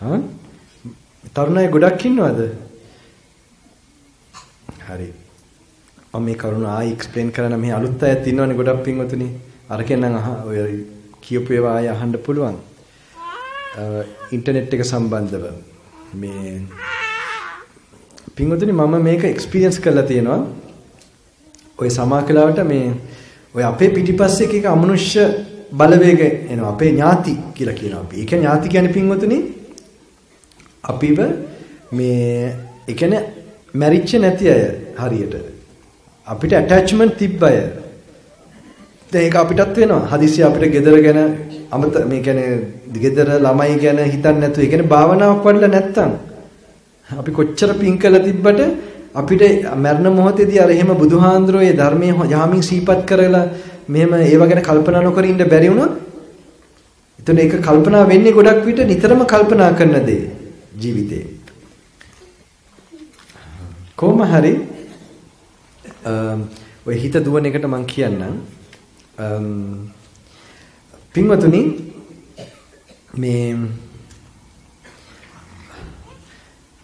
තරුණය ගොඩක් ඉන්නවද? හරි. මම මේ කරුණ ආයි එක්ස්ප්ලেইন කරන්න මේ අලුත් අයත් ඉන්නවනේ ගොඩක් පින්වතුනි. අරකෙන් නම් ඔය කියපු ඒවා ආය අහන්න පුළුවන්. ඉන්ටර්නෙට් එක සම්බන්ධව මේ පින්වතුනි මම මේක එක්ස්පීරියන්ස් කරලා තියෙනවා. ඔය සමාකලාවට මේ ඔය අපේ පිටිපස්සේ එක අමනුෂ්‍ය බලවේග එනවා. අපේ ඥාති කියලා කියනවා අපි. ඒ කියන්නේ ඥාති කියන්නේ පින්වතුනි අපිව මේ ඒ කියන්නේ මැරිච්ච නැති අය හරියට අපිට ඇටැච්මන්ට් තිබ්බ අය. දැන් ඒක අපිටත් වෙනවා. හදිසිය අපිට gedara ගැන අමත මේ කියන්නේ gedara ළමයි ගැන හිතන්නේ නැතුව ඒ කියන්නේ භාවනාවක් වඩලා නැත්තම් අපි කොච්චර පිං කළා තිබ්බට අපිට මරණ මොහොතේදී අර එහෙම බුදුහාඳුරෝ ඒ ධර්මයේ යහමින් සීපත් කරලා මෙහෙම ඒව ගැන කල්පනා නොකර ඉන්න බැරි වුණොත් එතන ඒක කල්පනා වෙන්නේ ගොඩක් විට නිතරම කල්පනා කරන දේ ජීවිතේ. කොහොම හරි ඔය හිත දුවන එකට මම කියන්නම්. පින්වතුනි මේ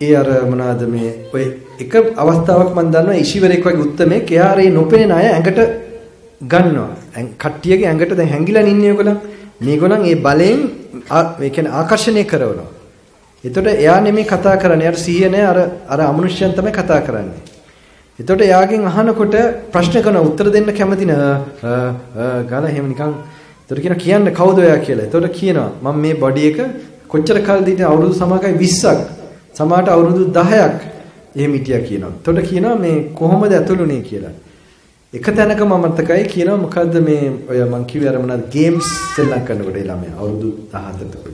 ඊයර මොනවාද මේ ඔය එක අවස්ථාවක් මම දන්නවා ඉෂිවරෙක් වගේ උත්තමෙක් එයාරේ නොපෙනෙන අය ඇඟට ගන්නවා. කට්ටියගේ ඇඟට දැන් හැංගිලා ඉන්නේ ඔයගොල්ලන්. මේගොල්ලන් ඒ බලයෙන් ඒ කියන්නේ ආකර්ෂණය කරනවා. එතකොට එයා නෙමෙයි කතා කරන්නේ. එයාට සිහිය නැහැ. අර අමනුෂ්‍යයන් තමයි කතා කරන්නේ. එතකොට එයාගෙන් අහනකොට ප්‍රශ්න කරන උත්තර දෙන්න කැමති නැහැ. ගාලා එහෙම නිකන් එතකොට කියනවා කියන්න කවුද ඔයා කියලා. එතකොට කියනවා මම මේ බඩි එක කොච්චර කාලෙද ඉතින් අවුරුදු සමහරකයි 20ක් සමහරට අවුරුදු 10ක් එහෙම හිටියා කියනවා. එතකොට කියනවා මේ කොහොමද ඇතුළුනේ කියලා. එක තැනක මම මතකයි කියනවා මොකද්ද මේ ඔය මං කිව්වේ අර මොනවාද ගේම්ස් සෙල්ලම් කරනකොට ඒ ළමයා අවුරුදු 17ට.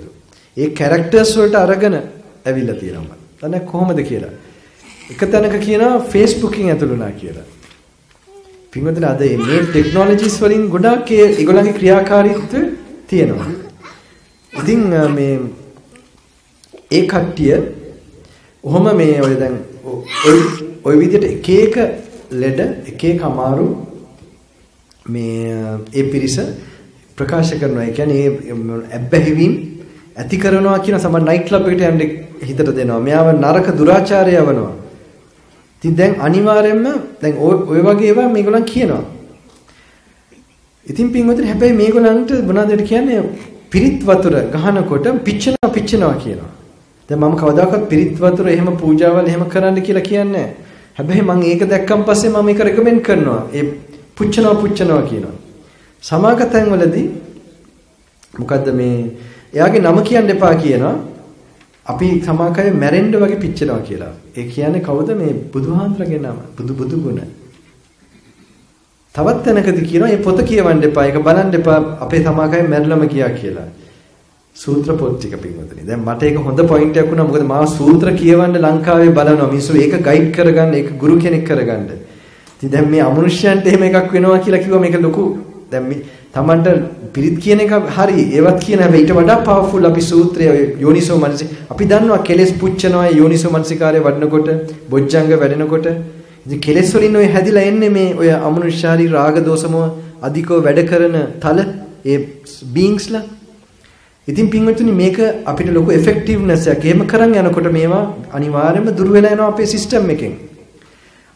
ඒ කැරක්ටර්ස් වලට අරගෙන ඇවිල්ලා තියෙනවා. දැන් කොහොමද කියලා. එක තැනක කියනවා Facebook-න් ඇතුළුනා කියලා. පින්වතුනි අද මේ ටෙක්නොලොජිස් වලින් ගොඩක් ඒගොල්ලන්ගේ ක්‍රියාකාරීත්වය තියෙනවා. ඉතින් මේ ඒ කට්ටිය ඔහොම මේ ඔය දැන් ඔය විදිහට එක එක ලෙඩ එක එක අමාරු මේ ඒ පිරිස ප්‍රකාශ කරනවා. ඒ කියන්නේ අබ්බැහිවීම ඇති කරනවා කියන සමහර නයිට් ක්ලබ් එකට යන්න හිතට දෙනවා. මෙයාව නරක දුරාචාරය යවනවා. ඉතින් දැන් අනිවාර්යයෙන්ම දැන් ඔය වගේ ඒවා මේගොල්ලන් කියනවා. ඉතින් පින්වතුනි හැබැයි මේගොල්ලන්ට මොනවාදට කියන්නේ පිරිත් වතුර ගහනකොට පිච්චෙනවා කියනවා. දැන් මම කවදාකවත් පිරිත් වතුර එහෙම පූජාවල් එහෙම කරන්න කියලා කියන්නේ නැහැ. හැබැයි මම ඒක දැක්කන් පස්සේ මම ඒක රෙකමෙන්ඩ් කරනවා. ඒ පුච්චනවා කියනවා. සමාගතයන් වලදී මොකද්ද මේ එයාගේ නම කියන්න එපා කියනවා. අපි සමාකයේ මැරෙන්න වගේ පිච්චෙනවා කියලා. ඒ කියන්නේ කවුද මේ බුදුහාඳුරගේ නම? බුදු ගුණ. තවත් තැනකදී කියනවා මේ පොත කියවන්න එපා. ඒක බලන්න එපා. අපේ සමාකයේ මැරිලම කියා කියලා. සූත්‍ර පොත් ටික පින්වතුනි. දැන් මට ඒක හොඳ පොයින්ට් එකක් වුණා. මොකද මම සූත්‍ර කියවන්න ලංකාවේ බලනවා. මිනිස්සු ඒක ගයිඩ් කරගන්න, ඒක ගුරු කෙනෙක් කරගන්න. ඉතින් දැන් මේ අමනුෂ්‍යයන්ට එහෙම එකක් වෙනවා කියලා කිව්වා මේක ලොකු. දැන් තමන්ට පිරිත් කියන එක හරි ඒවත් කියන හැබැයි ඊට වඩා පවර්ෆුල් අපි සූත්‍රය යෝනිසෝ මනස අපි දන්නවා කෙලෙස් පුච්චනවා යෝනිසෝ මනසිකාරය වඩනකොට බොජ්ජංග වැඩෙනකොට ඉතින් කෙලෙස් වලින් ඔය හැදිලා එන්නේ මේ ඔය අමනුෂ්‍යාරී රාග දෝෂමෝ අධිකව වැඩ කරන තල ඒ බීයින්ග්ස්ලා. ඉතින් පින්වතුනි මේක අපිට ලොකු ඉෆෙක්ටිව්නස් එකක් එහෙම කරන් යනකොට මේවා අනිවාර්යයෙන්ම දුර වෙලා යනවා අපේ සිස්ටම් එකෙන්.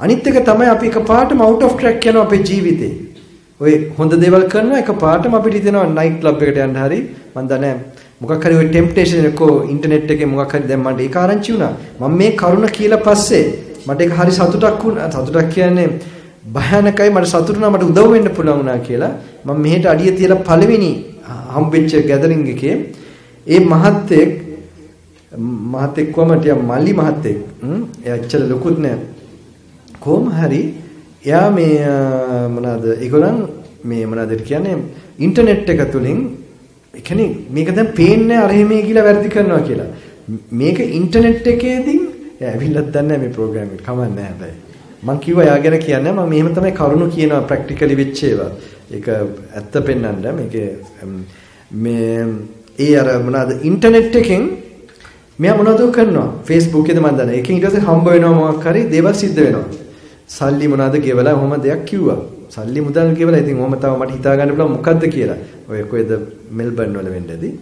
අනිත් එක තමයි අපි එකපාරටම අවුට් ඔෆ් ට්‍රැක් යනවා අපේ ජීවිතේ. ඔය හොඳ දේවල් කරනවා එකපාරටම අපිට හිතෙනවා නයිට් ක්ලබ් එකට යන්න හරි මන් දන්නේ මොකක් හරි ඔය ටෙම්ප්ටේෂන් එකෝ ඉන්ටර්නෙට් එකේ මොකක් හරි දැන් මට ඒක ආරංචි වුණා මම මේ කරුණ කියලා පස්සේ මට ඒක හරි සතුටක් වුණා. සතුටක් කියන්නේ භයානකයි. මට සතුටු වුණා මට උදව් වෙන්න පුළුවන් වුණා කියලා මම මෙහෙට අඩිය තියලා පළවෙනි හම්බෙච්ච ගැදරින්ග් එකේ ඒ මහත්තයෙක් කොමට යා මල්ලි මහත්තයෙක් එයා ඇත්තට ලොකුත් නෑ. කොහොම හරි එයා මේ මොනවාද ඒගොල්ලන් මේ මොනවාද කියන්නේ ඉන්ටර්නෙට් එක තුලින් ඒ කියන්නේ මේක දැන් පේන්නේ අර එහෙමයි කියලා වැඩි කරනවා කියලා. මේක ඉන්ටර්නෙට් එකේදී ඇවිල්ලා දන්නේ මේ ප්‍රෝග්‍රෑම් එක කමන්නේ නැහැ. මම කිව්වා එයා ගැන කියන්නේ මම මෙහෙම තමයි කරුණු කියනවා ප්‍රැක්ටිකලි වෙච්ච ඒවා. ඒක ඇත්ත පෙන්වන්න මේකේ මේ ඒ අර මොනවාද ඉන්ටර්නෙට් එකෙන් මෙයා මොනවද කරනවා Facebook එකේද මම දන්නේ. ඒකෙන් ඊට පස්සේ හම්බ වෙනවා මොකක් හරි දේවල් සිද්ධ වෙනවා. සල්ලි මොනවාද කියවලා ඔහොම දෙයක් කිව්වා. සල්ලි මුදල් කියවලා ඉතින් ඔහොම තව මට හිතා ගන්න පුළුවන් මොකද්ද කියලා. ඔය කොහෙද මෙල්බර්න් වල වෙන්නේදී.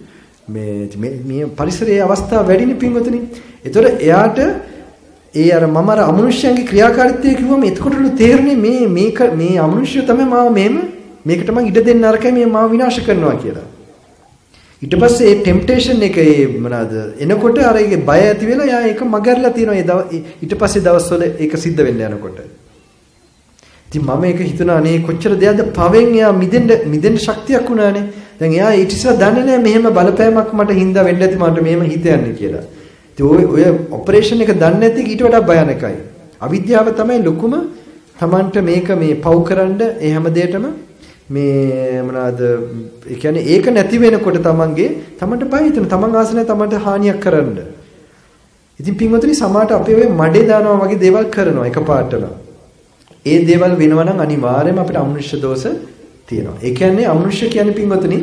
මේ පරිසරයේ අවස්ථාව වැඩිනේ පින්වතුනි. ඒතොර එයාට ඒ අර මම අර අමනුෂ්‍යයන්ගේ ක්‍රියාකාරීත්වය කිව්වම එතකොටලු තේරෙන්නේ මේ අමනුෂ්‍යය තමයි මාව මේකට මම ඉඩ දෙන්න අරකයි මේ මාව විනාශ කරනවා කියලා. ඊට පස්සේ ඒ ටෙම්ප්ටේෂන් එක ඒ මොනවාද එනකොට අර ඒකේ බය ඇති වෙලා එයා ඒක මගහැරලා තියෙනවා. ඊට පස්සේ දවස්වල ඒක සිද්ධ වෙන්න යනකොට. ඉතින් මම ඒක හිතුණා නේ කොච්චර දෙයක්ද පවෙන් එයා මිදෙන්න ශක්තියක් උනානේ. දැන් එයා ඊට ඉස්සෙල්ලා දන්නේ නැහැ මෙහෙම බලපෑමක් මට හින්දා වෙන්න ඇති මට මෙහෙම හිත යන්නේ කියලා. ඉතින් ඔය ඔපරේෂන් එක දන්නේ නැති ඊට වඩා භයානකයි. අවිද්‍යාව තමයි ලොකුම තමන්ට මේක මේ පව් කරන්න ඒ හැම දෙයකටම මේ මොනවාද ඒ කියන්නේ ඒක නැති වෙනකොට තමන්ට බය හිතෙන තමන් ආස නැහැ තමන්ට හානියක් කරන්න. ඉතින් පින්වතුනි සමාහට අපි ඔය මඩේ දානවා වගේ දේවල් කරනවා එකපාරටම. ඒ දේවල් වෙනවා නම් අනිවාර්යයෙන්ම අපිට අමනුෂ්‍ය දෝෂ තියෙනවා. ඒ කියන්නේ අමනුෂ්‍ය කියන්නේ පින්වතුනි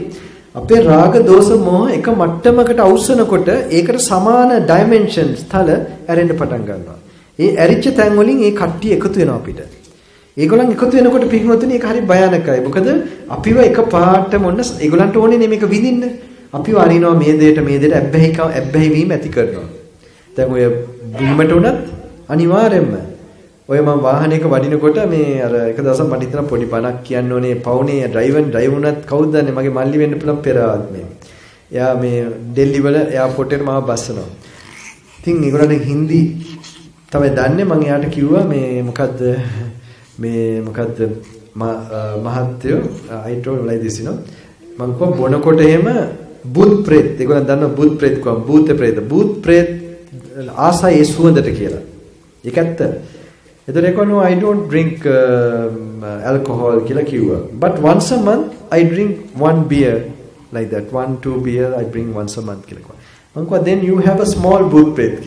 අපේ රාග දෝෂ මොහ එක මට්ටමකට අවසනකොට ඒකට සමාන ඩයිමෙන්ෂන්ස් තල ඇරෙන්න පටන් ගන්නවා. ඒ ඇරිච්ච තැන් වලින් ඒ කට්ටිය එකතු වෙනවා අපිට. ඒගොල්ලන් එකතු වෙනකොට පින්වතුනි ඒක හරි භයානකයි. මොකද අපිව එකපාරට මොන්න ඒගොල්ලන්ට ඕනේ නේ මේක විඳින්න. අපිව අරිනවා මේ දෙයට ඇබ්බැහි වීම ඇති කරනවා. දැන් ඔය බීමට උනත් අනිවාර්යයෙන්ම ඔය මම වාහනයක වඩිනකොට මේ අර එක දවසක් මට හිතන පොඩි බණක් කියන්න ඕනේ පවුනේ ඩ්‍රයිව් උනත් කවුද දන්නේ මගේ මල්ලි වෙන්න පුළුවන් පෙර ආත්මේ. එයා මේ ඩෙල්ලි වල එයාපෝට් එකට මාව බස්සනවා. ඉතින් ඒගොල්ලන්ට හින්දි තමයි දන්නේ මම එයාට කිව්වා මේ මොකද්ද මහත්තයෝ I told like this you know මම කො බොනකොට එහෙම බුත් ප්‍රේත ඒගොල්ලන් දන්නවා බුත් ප්‍රේත කොහොම බුත් ප්‍රේත ආසයි සුවඳට කියලා. ඒක ඇත්ත. No, I don't drink alcohol, but once a month I drink one beer like that, 1-2 beer I drink once a month. Then you have a small booth plate.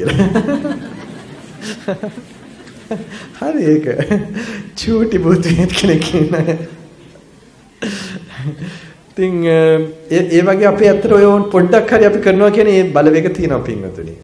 Chooty booth plate. Thing, e wage ape athara oy on poddakk hari api karanawa kiyanne e balaweka thiyena pinnatune.